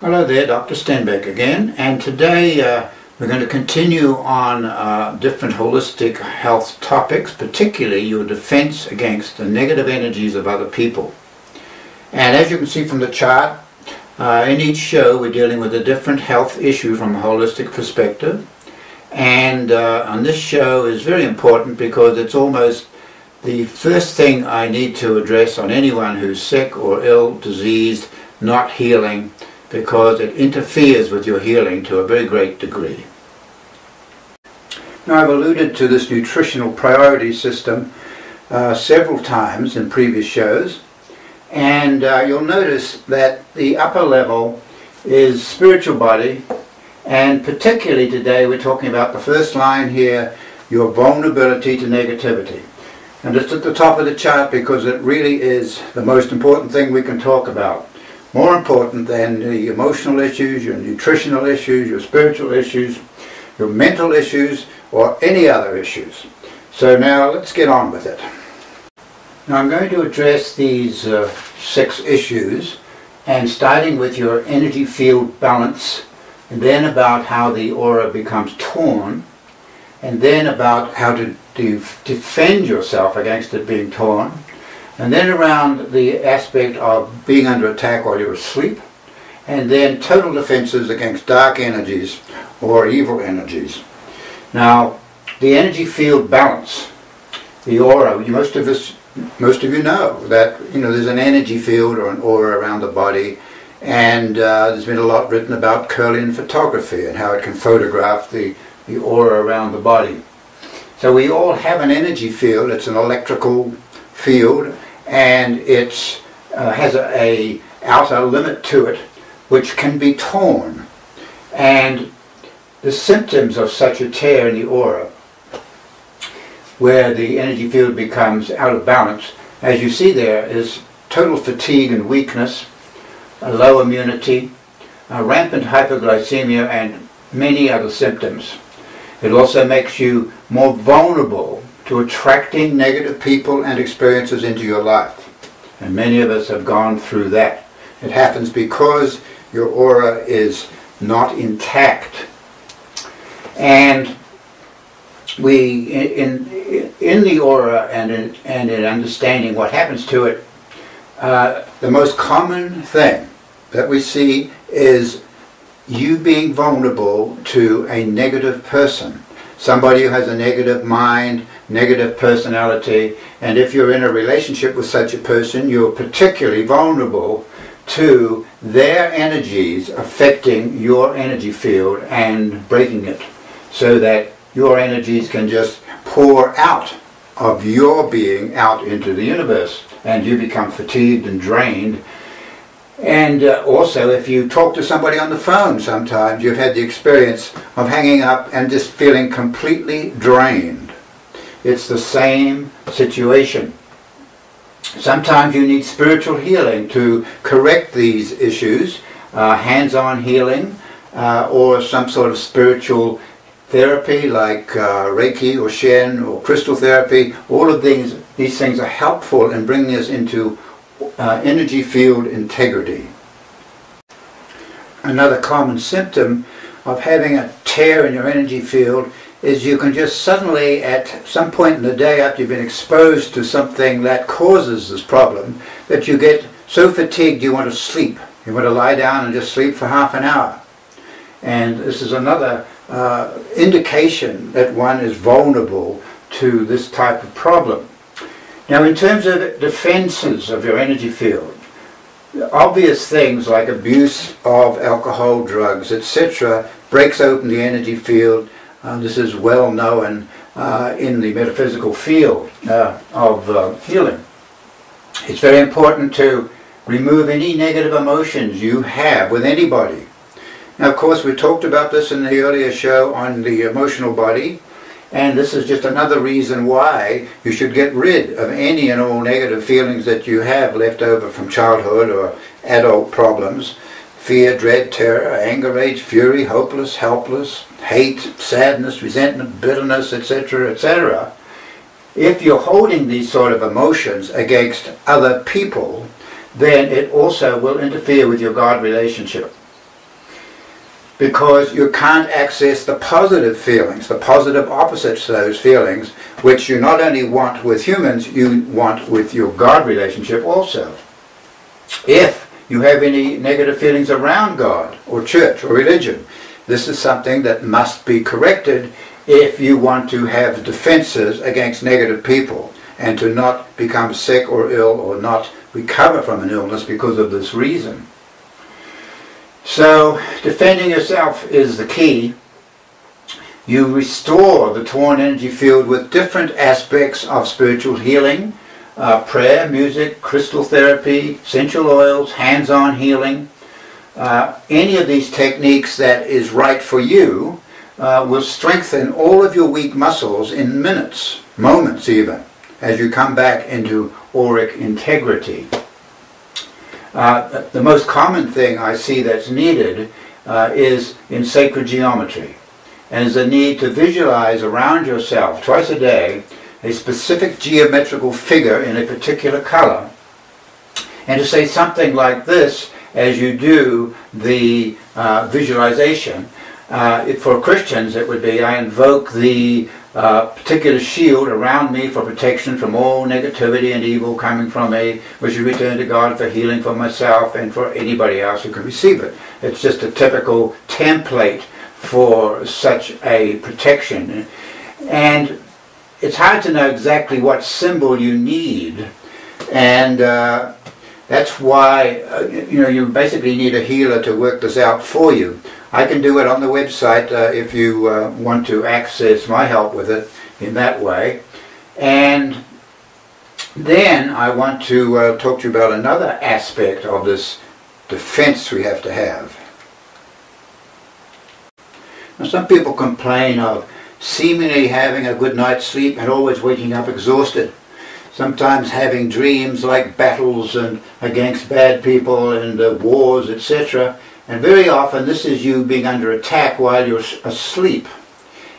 Hello there, Dr. Stenbeck again, and today we're going to continue on different holistic health topics, particularly your defense against the negative energies of other people. And as you can see from the chart, in each show we're dealing with a different health issue from a holistic perspective. And on this show is very important because it's almost the first thing I need to address on anyone who's sick or ill, diseased, not healing, because it interferes with your healing to a very great degree. Now, I've alluded to this nutritional priority system several times in previous shows, and you'll notice that the upper level is spiritual body, and particularly today we're talking about the first line here, your vulnerability to negativity. And it's at the top of the chart because it really is the most important thing we can talk about. More important than the emotional issues, your nutritional issues, your spiritual issues, your mental issues, or any other issues. So now let's get on with it. Now I'm going to address these 6 issues, and starting with your energy field balance, and then about how the aura becomes torn, and then about how to defend yourself against it being torn, and then around the aspect of being under attack while you're asleep, and then total defenses against dark energies or evil energies. Now, the energy field balance, the aura, most of you know that there's an energy field or an aura around the body, and there's been a lot written about Kirlian photography and how it can photograph the aura around the body. So we all have an energy field. It's an electrical field, and it has an outer limit to it which can be torn, and the symptoms of such a tear in the aura where the energy field becomes out of balance, as you see there, is total fatigue and weakness, a low immunity, a rampant hyperglycemia, and many other symptoms. It also makes you more vulnerable to attracting negative people and experiences into your life. And many of us have gone through that. It happens because your aura is not intact. And we, in the aura and in understanding what happens to it, the most common thing that we see is you being vulnerable to a negative person. Somebody who has a negative mind, negative personality, and if you're in a relationship with such a person, you're particularly vulnerable to their energies affecting your energy field and breaking it, so that your energies can just pour out of your being out into the universe, and you become fatigued and drained. And also, if you talk to somebody on the phone, sometimes you've had the experience of hanging up and just feeling completely drained. It's the same situation. Sometimes you need spiritual healing to correct these issues, hands-on healing, or some sort of spiritual therapy like Reiki or Shen or crystal therapy. All of these things are helpful in bringing us into energy field integrity. Another common symptom of having a tear in your energy field is you can just suddenly, at some point in the day after you've been exposed to something that causes this problem, that you get so fatigued you want to sleep. You want to lie down and just sleep for half an hour. And this is another indication that one is vulnerable to this type of problem. Now, in terms of defenses of your energy field, obvious things like abuse of alcohol, drugs, etc. breaks open the energy field. This is well known in the metaphysical field of healing. It's very important to remove any negative emotions you have with anybody. Now, of course, we talked about this in the earlier show on the emotional body. And this is just another reason why you should get rid of any and all negative feelings that you have left over from childhood or adult problems. Fear, dread, terror, anger, rage, fury, hopeless, helpless, hate, sadness, resentment, bitterness, etc., etc. If you're holding these sort of emotions against other people, then it also will interfere with your God relationship. because you can't access the positive feelings, the positive opposites to those feelings, which you not only want with humans, you want with your God relationship also. If you have any negative feelings around God or church or religion, this is something that must be corrected if you want to have defenses against negative people and to not become sick or ill or not recover from an illness because of this reason. So, defending yourself is the key. You restore the torn energy field with different aspects of spiritual healing, prayer, music, crystal therapy, essential oils, hands-on healing. Any of these techniques that is right for you will strengthen all of your weak muscles in minutes, moments even, as you come back into auric integrity. The most common thing I see that's needed is in sacred geometry, and is the need to visualize around yourself twice a day a specific geometrical figure in a particular color, and to say something like this as you do the visualization. For Christians it would be, I invoke the particular shield around me for protection from all negativity and evil coming from me, which should return to God for healing for myself and for anybody else who can receive it. It's just a typical template for such a protection. And it's hard to know exactly what symbol you need, and that's why you basically need a healer to work this out for you. I can do it on the website if you want to access my help with it in that way. And then I want to talk to you about another aspect of this defense we have to have. Now, some people complain of seemingly having a good night's sleep and always waking up exhausted. Sometimes having dreams like battles and against bad people and wars, etc. And very often this is you being under attack while you're asleep.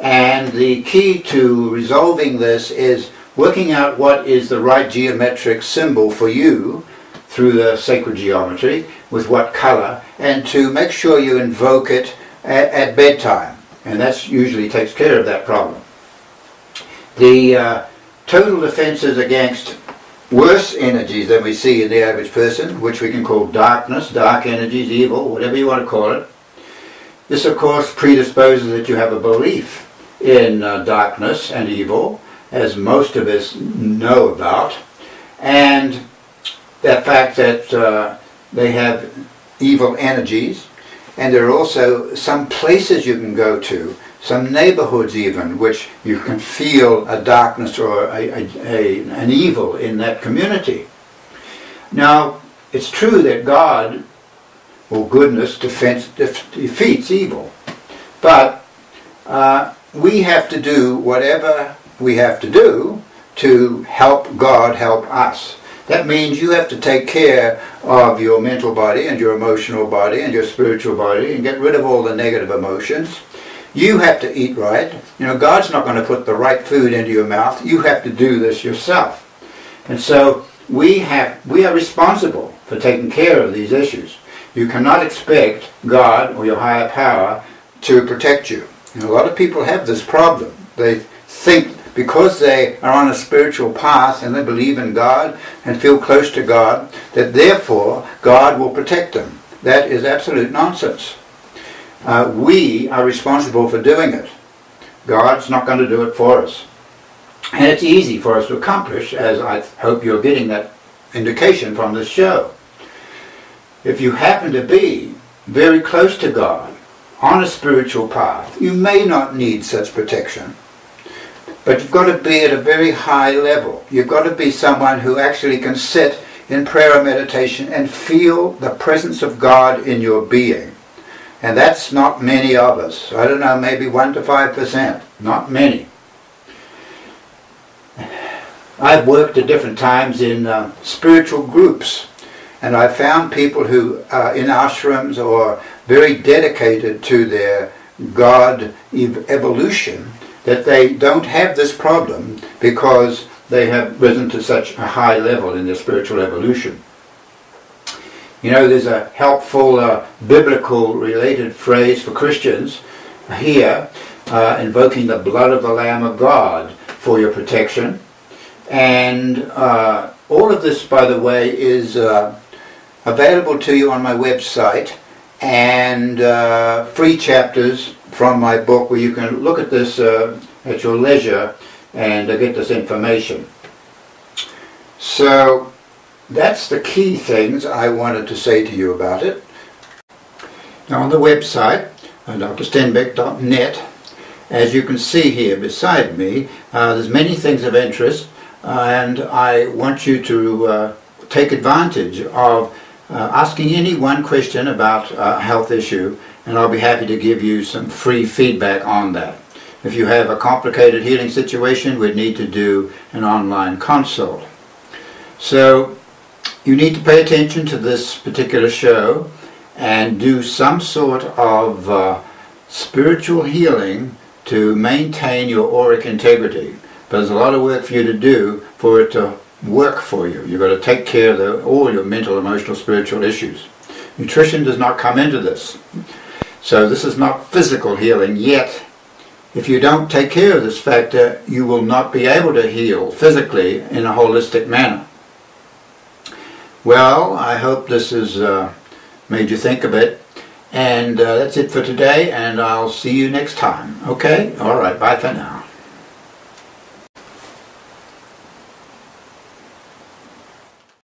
And the key to resolving this is working out what is the right geometric symbol for you through the sacred geometry, with what color, and to make sure you invoke it at bedtime. And that usually takes care of that problem. The total defenses against worse energies than we see in the average person, which we can call darkness, dark energies, evil, whatever you want to call it. This of course predisposes that you have a belief in darkness and evil, as most of us know about, and the fact that they have evil energies, and there are also some places you can go to, some neighborhoods even, which you can feel a darkness or an evil in that community. Now, it's true that God, or goodness, defeats evil. But we have to do whatever we have to do to help God help us. That means you have to take care of your mental body and your emotional body and your spiritual body and get rid of all the negative emotions. You have to eat right. You know, God's not going to put the right food into your mouth. You have to do this yourself. And so we are responsible for taking care of these issues. You cannot expect God or your higher power to protect you. And a lot of people have this problem. They think because they are on a spiritual path and they believe in God and feel close to God, that therefore God will protect them. That is absolute nonsense. We are responsible for doing it. God's not going to do it for us. And it's easy for us to accomplish, as I hope you're getting that indication from this show. If you happen to be very close to God, on a spiritual path, you may not need such protection. But you've got to be at a very high level. You've got to be someone who actually can sit in prayer or meditation and feel the presence of God in your being. And that's not many of us. I don't know, maybe 1 to 5%. Not many. I've worked at different times in spiritual groups, and I've found people who are in ashrams or very dedicated to their God evolution, that they don't have this problem because they have risen to such a high level in their spiritual evolution. You know, there's a helpful biblical related phrase for Christians here, invoking the blood of the Lamb of God for your protection. And all of this, by the way, is available to you on my website, and free chapters from my book where you can look at this at your leisure and get this information. So that's the key things I wanted to say to you about it. Now, on the website, drstenbeck.net, as you can see here beside me, there's many things of interest, and I want you to take advantage of asking any one question about a health issue, and I'll be happy to give you some free feedback on that. If you have a complicated healing situation, we'd need to do an online consult. So you need to pay attention to this particular show and do some sort of spiritual healing to maintain your auric integrity. But there's a lot of work for you to do for it to work for you. You've got to take care of all your mental, emotional, spiritual issues. Nutrition does not come into this. So this is not physical healing yet. If you don't take care of this factor, you will not be able to heal physically in a holistic manner. Well, I hope this has made you think of it. And that's it for today, and I'll see you next time. Okay? All right. Bye for now.